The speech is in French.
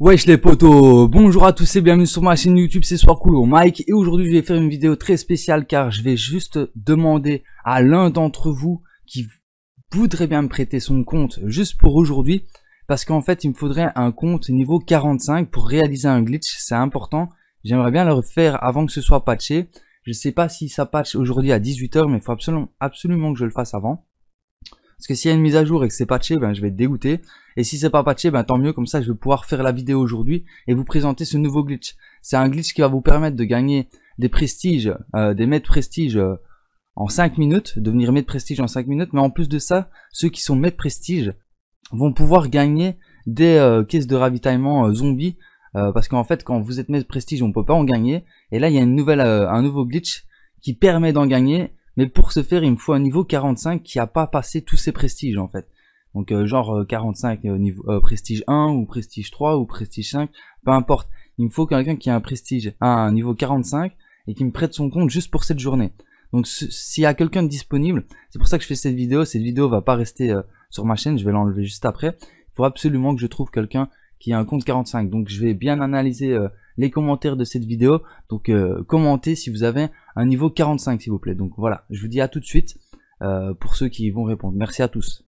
Wesh les potos, bonjour à tous et bienvenue sur ma chaîne YouTube, c'est Soiscool Mec et aujourd'hui je vais faire une vidéo très spéciale car je vais juste demander à l'un d'entre vous qui voudrait bien me prêter son compte juste pour aujourd'hui, parce qu'en fait il me faudrait un compte niveau 45 pour réaliser un glitch, c'est important, j'aimerais bien le refaire avant que ce soit patché. Je sais pas si ça patch aujourd'hui à 18 h, mais il faut absolument que je le fasse avant. Parce que s'il y a une mise à jour et que c'est patché, ben je vais être dégoûté. Et si c'est pas patché, ben tant mieux, comme ça je vais pouvoir faire la vidéo aujourd'hui et vous présenter ce nouveau glitch. C'est un glitch qui va vous permettre de gagner des prestiges, des maîtres prestiges en 5 minutes, devenir maître prestige en 5 minutes. Mais en plus de ça, ceux qui sont maîtres prestige vont pouvoir gagner des caisses de ravitaillement zombies. Parce qu'en fait, quand vous êtes maître prestige, on peut pas en gagner. Et là, il y a une nouvelle, un nouveau glitch qui permet d'en gagner. Mais pour ce faire, il me faut un niveau 45 qui n'a pas passé tous ses prestiges en fait. Donc genre 45 niveau prestige 1 ou prestige 3 ou prestige 5, peu importe. Il me faut quelqu'un qui a un prestige à un niveau 45 et qui me prête son compte juste pour cette journée. Donc s'il y a quelqu'un de disponible, c'est pour ça que je fais cette vidéo va pas rester sur ma chaîne, je vais l'enlever juste après. Il faut absolument que je trouve quelqu'un qui a un compte 45. Donc je vais bien analyser les commentaires de cette vidéo. Donc commentez si vous avez un niveau 45 s'il vous plaît. Donc voilà, je vous dis à tout de suite pour ceux qui vont répondre. Merci à tous.